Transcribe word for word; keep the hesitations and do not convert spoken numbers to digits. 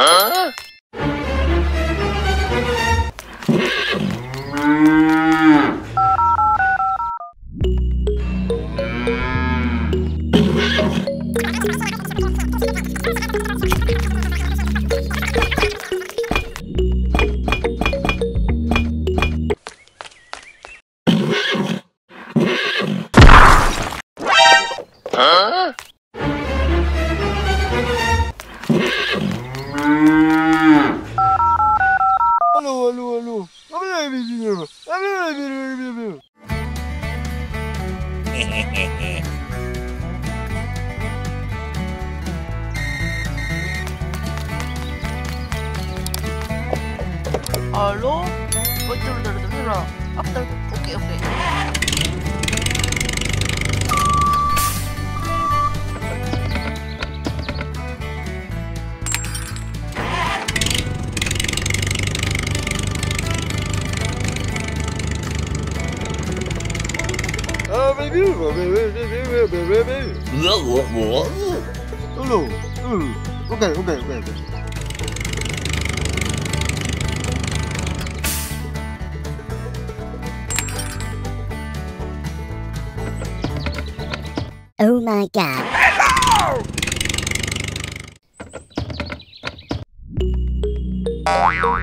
Huh? Huh? Hello, hello, hello. I'm not I'm not Hello? Wait, no, no, no, no. After, okay, okay. Oh, baby, baby, baby, baby. Hello, hello. Okay, okay, okay. Oh my god. Hello!